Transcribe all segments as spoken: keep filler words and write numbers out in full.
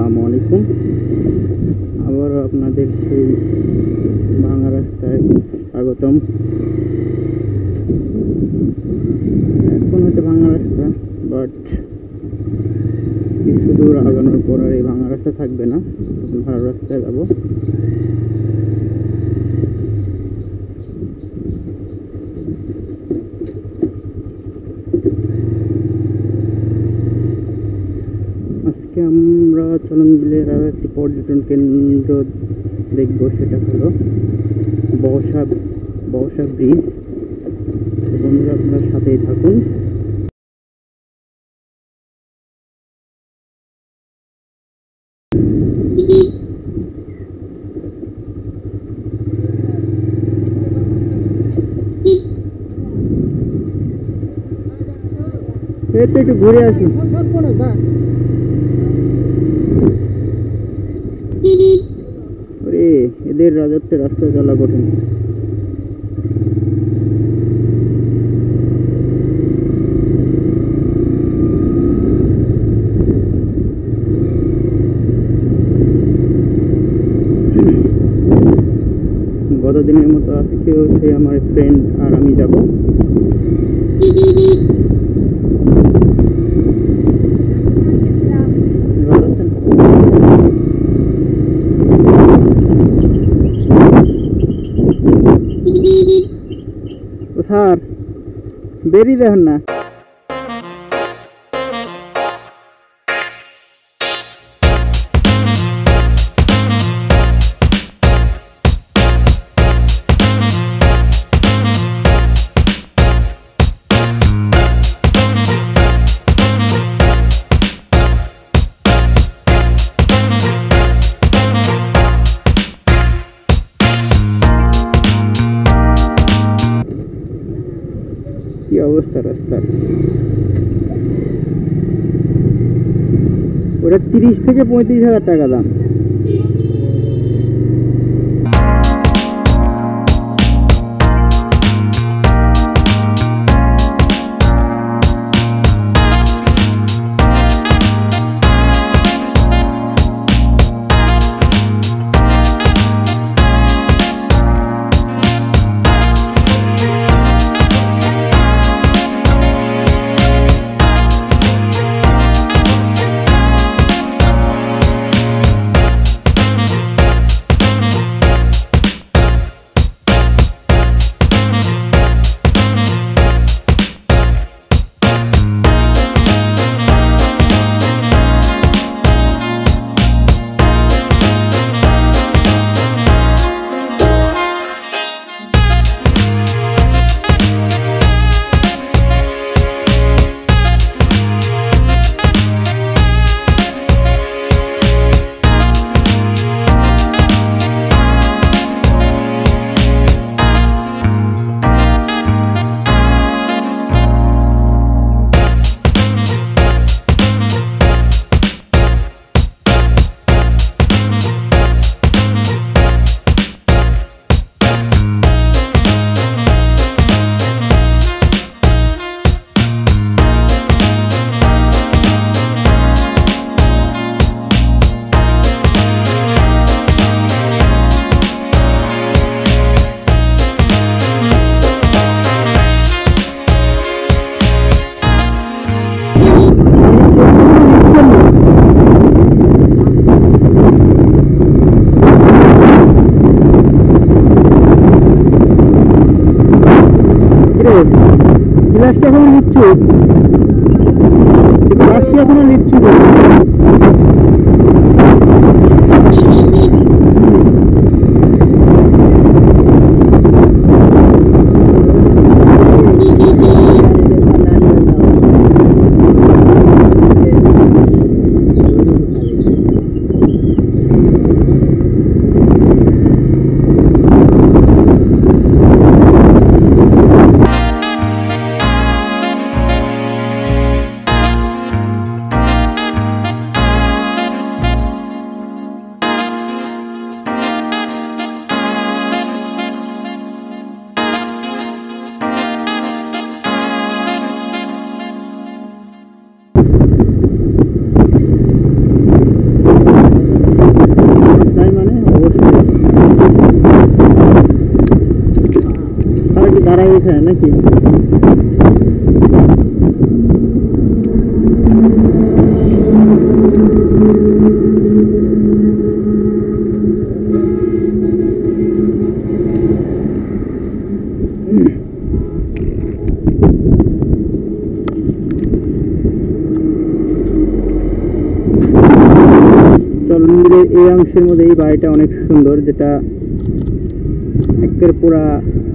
আসসালামু আলাইকুম। আবারও আপনাদের সেই ভাঙা রাস্তায় স্বাগতম। এখন হচ্ছে ভাঙা রাস্তা, বাট কিছু দূর আগানোর পর আর এই ভাঙা রাস্তা থাকবে না, এখন ভালো রাস্তায় যাবো। আমরা চলন বিলের আরো একটি পর্যটন কেন্দ্র দেখবো, সেটা হলো বহসা বহসা ব্রিজ। বন্ধুরা আপনার সাথেই থাকুন। একটু ঘুরে আসুন। এদের রাজত্বে রাস্তা চলা কঠিন। গতদিনের মতো আজকেও সে আমার ফ্রেন্ড আর আমি যাব। স্যার বেরি দেখেন না, কি অবস্থা রাস্তার। ওরা তিরিশ থেকে পঁয়ত্রিশ হাজার টাকা দাম। কি দাঁড়ায় উঠে নাকি চলমিলে এই অংশের মধ্যে এই বাড়িটা অনেক সুন্দর যেটা একের পুরা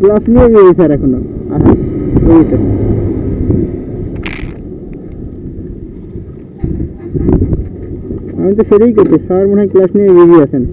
প্লাস নিয়ে গেছি স্যার এখনো আমি তো সেটাই করছি স্যার মনে হয় ক্লাস নিয়ে বিজি আছেন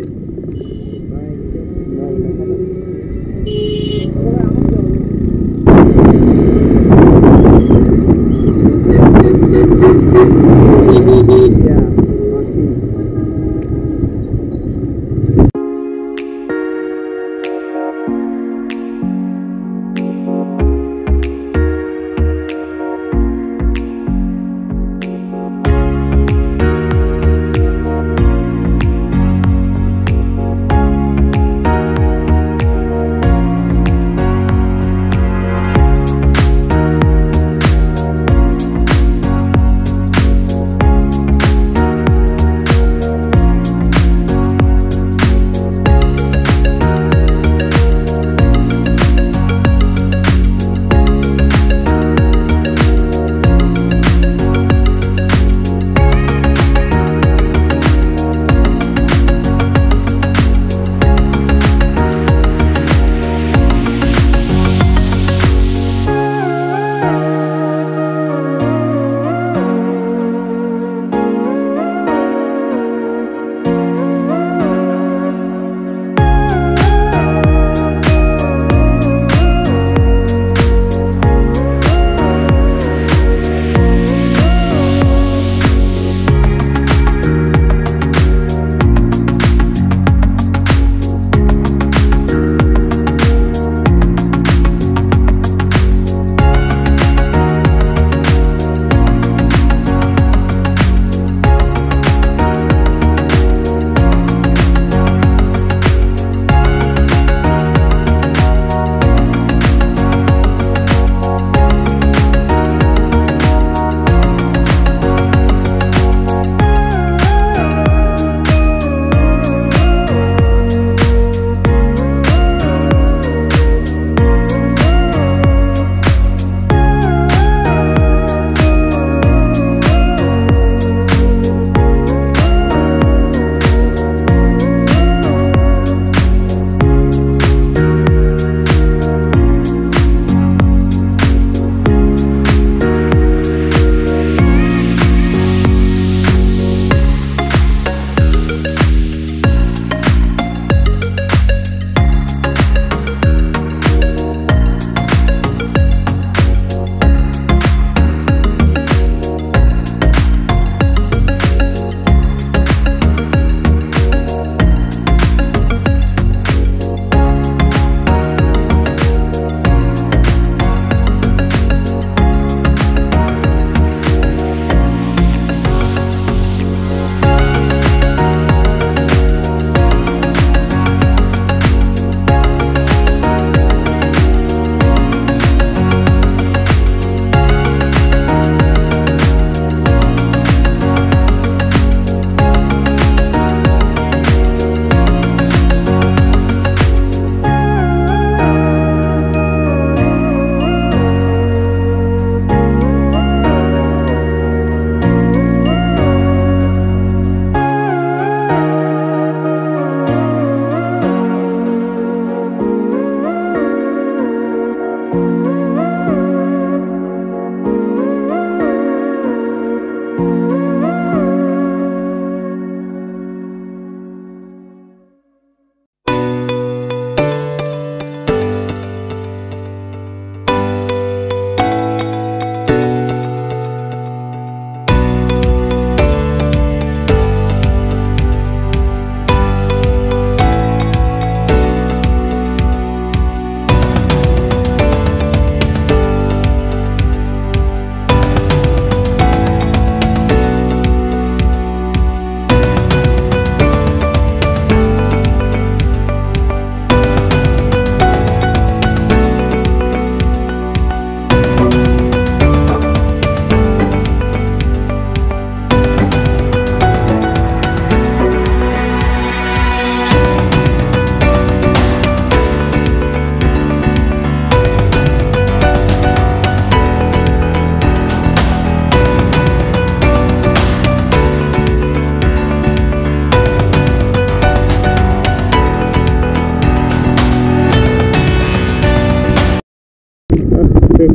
I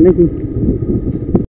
don't know.